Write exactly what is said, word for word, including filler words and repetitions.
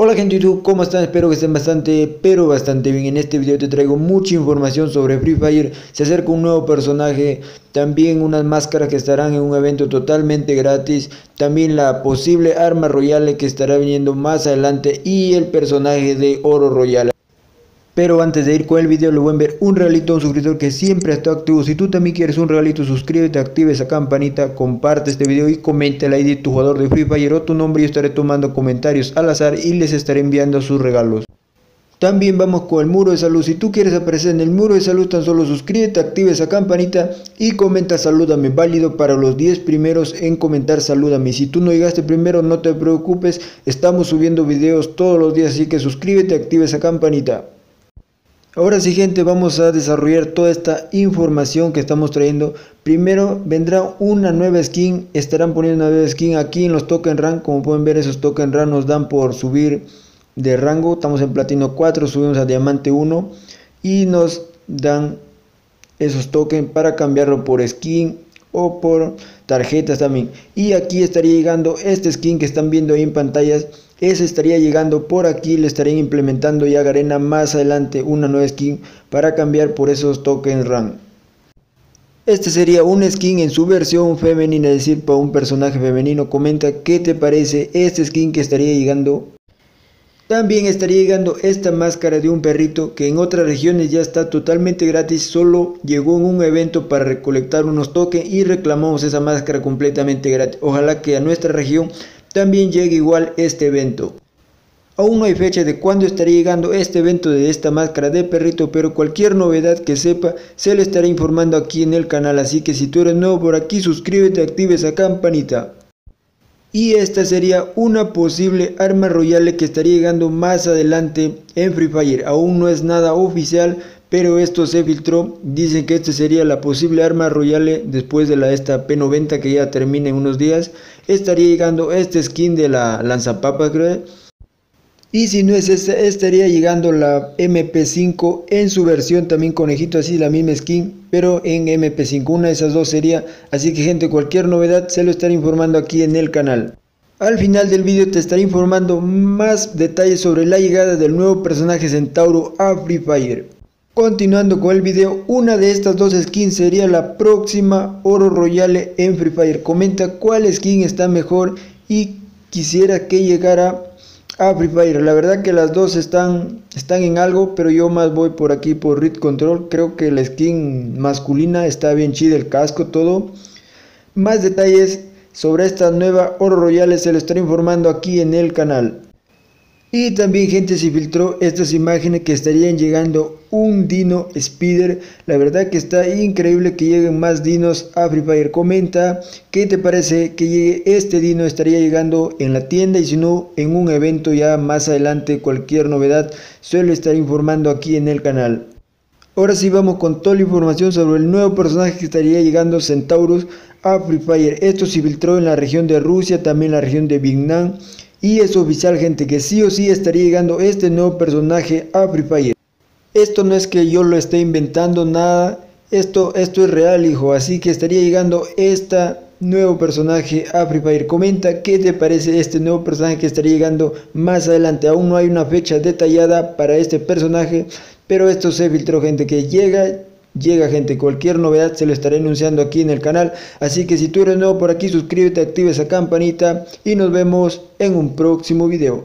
Hola gente de YouTube, ¿cómo están? Espero que estén bastante, pero bastante bien. En este video te traigo mucha información sobre Free Fire. Se acerca un nuevo personaje, también unas máscaras que estarán en un evento totalmente gratis, también la posible arma royale que estará viniendo más adelante y el personaje de oro royale. Pero antes de ir con el video, le voy a enviar un regalito a un suscriptor que siempre está activo. Si tú también quieres un regalito, suscríbete, activa esa campanita, comparte este video y comenta el I D de tu jugador de Free Fire o tu nombre. Yo estaré tomando comentarios al azar y les estaré enviando sus regalos. También vamos con el muro de salud. Si tú quieres aparecer en el muro de salud, tan solo suscríbete, activa esa campanita y comenta salúdame, válido para los diez primeros en comentar salúdame. Si tú no llegaste primero, no te preocupes, estamos subiendo videos todos los días, así que suscríbete, activa esa campanita. Ahora sí gente, vamos a desarrollar toda esta información que estamos trayendo. Primero vendrá una nueva skin, estarán poniendo una nueva skin aquí en los token rank. Como pueden ver, esos token rank nos dan por subir de rango. Estamos en platino cuatro, subimos a diamante uno y nos dan esos tokens para cambiarlo por skin o por tarjetas también. Y aquí estaría llegando este skin que están viendo ahí en pantallas. Ese estaría llegando por aquí, le estarían implementando ya Garena más adelante una nueva skin para cambiar por esos tokens rank. Este sería un skin en su versión femenina, es decir, para un personaje femenino. Comenta qué te parece este skin que estaría llegando. También estaría llegando esta máscara de un perrito que en otras regiones ya está totalmente gratis. Solo llegó en un evento para recolectar unos tokens y reclamamos esa máscara completamente gratis. Ojalá que a nuestra región también llega igual este evento. Aún no hay fecha de cuándo estaría llegando este evento de esta máscara de perrito, pero cualquier novedad que sepa se le estará informando aquí en el canal, así que si tú eres nuevo por aquí, suscríbete, activa esa campanita. Y esta sería una posible arma royale que estaría llegando más adelante en Free Fire. Aún no es nada oficial, pero esto se filtró. Dicen que esta sería la posible arma royale después de la esta P noventa que ya termina en unos días. Estaría llegando este skin de la lanzapapa, creo. Y si no es esta, estaría llegando la M P cinco en su versión también conejito, así la misma skin, pero en M P cinco. Una de esas dos sería. Así que gente, cualquier novedad se lo estaré informando aquí en el canal. Al final del vídeo te estaré informando más detalles sobre la llegada del nuevo personaje Centauro a Free Fire. Continuando con el video, una de estas dos skins sería la próxima oro royale en Free Fire. Comenta cuál skin está mejor y quisiera que llegara a Free Fire. La verdad que las dos están, están en algo, pero yo más voy por aquí por Red Control. Creo que la skin masculina está bien chida, el casco, todo. Más detalles sobre esta nueva oro royale se lo estaré informando aquí en el canal. Y también gente, se filtró estas imágenes que estarían llegando un Dino Spider. La verdad que está increíble que lleguen más dinos a Free Fire. Comenta qué te parece que llegue este dino. Estaría llegando en la tienda y si no en un evento ya más adelante. Cualquier novedad suelo estar informando aquí en el canal. Ahora sí vamos con toda la información sobre el nuevo personaje que estaría llegando, Centaurus, a Free Fire. Esto se filtró en la región de Rusia, también en la región de Vietnam. Y es oficial gente que sí o sí estaría llegando este nuevo personaje a Free Fire. Esto no es que yo lo esté inventando nada, esto, esto es real hijo, así que estaría llegando este nuevo personaje a Free Fire. Comenta qué te parece este nuevo personaje que estaría llegando más adelante. Aún no hay una fecha detallada para este personaje, pero esto se filtró gente que llega. Llega gente, cualquier novedad se lo estaré anunciando aquí en el canal, así que si tú eres nuevo por aquí, suscríbete, activa esa campanita y nos vemos en un próximo video.